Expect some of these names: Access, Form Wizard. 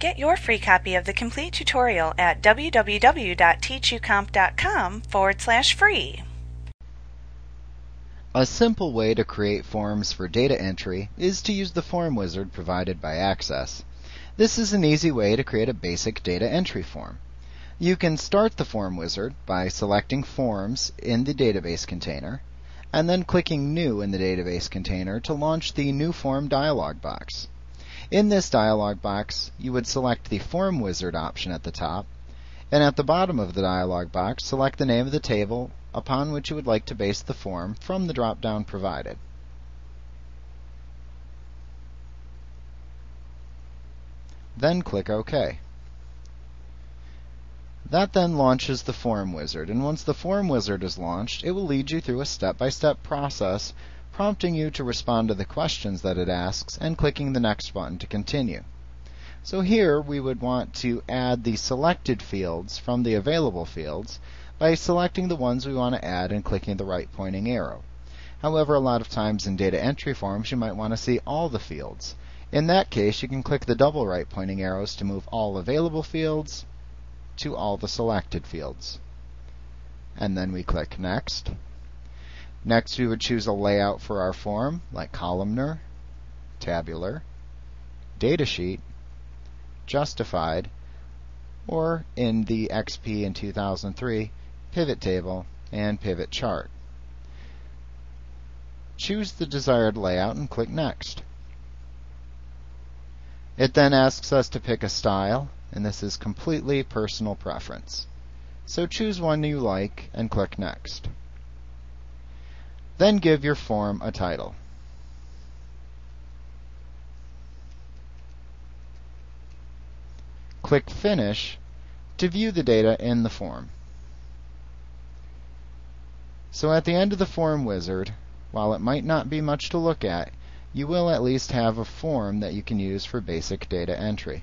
Get your free copy of the complete tutorial at www.teachucomp.com/free. A simple way to create forms for data entry is to use the Form Wizard provided by Access. This is an easy way to create a basic data entry form. You can start the Form Wizard by selecting Forms in the database container, and then clicking New in the database container to launch the New Form dialog box. In this dialog box, you would select the Form Wizard option at the top, and at the bottom of the dialog box, select the name of the table upon which you would like to base the form from the drop-down provided. Then click OK. That then launches the Form Wizard, and once the Form Wizard is launched, it will lead you through a step-by-step process, prompting you to respond to the questions that it asks and clicking the next button to continue. So here we would want to add the selected fields from the available fields by selecting the ones we want to add and clicking the right pointing arrow. However, a lot of times in data entry forms you might want to see all the fields. In that case, you can click the double right pointing arrows to move all available fields to all the selected fields. And then we click Next. Next, we would choose a layout for our form, like columnar, tabular, datasheet, justified, or in the XP in 2003, pivot table and pivot chart. Choose the desired layout and click Next. It then asks us to pick a style, and this is completely personal preference. So choose one you like and click Next. Then give your form a title. Click Finish to view the data in the form. So at the end of the Form Wizard, while it might not be much to look at, you will at least have a form that you can use for basic data entry.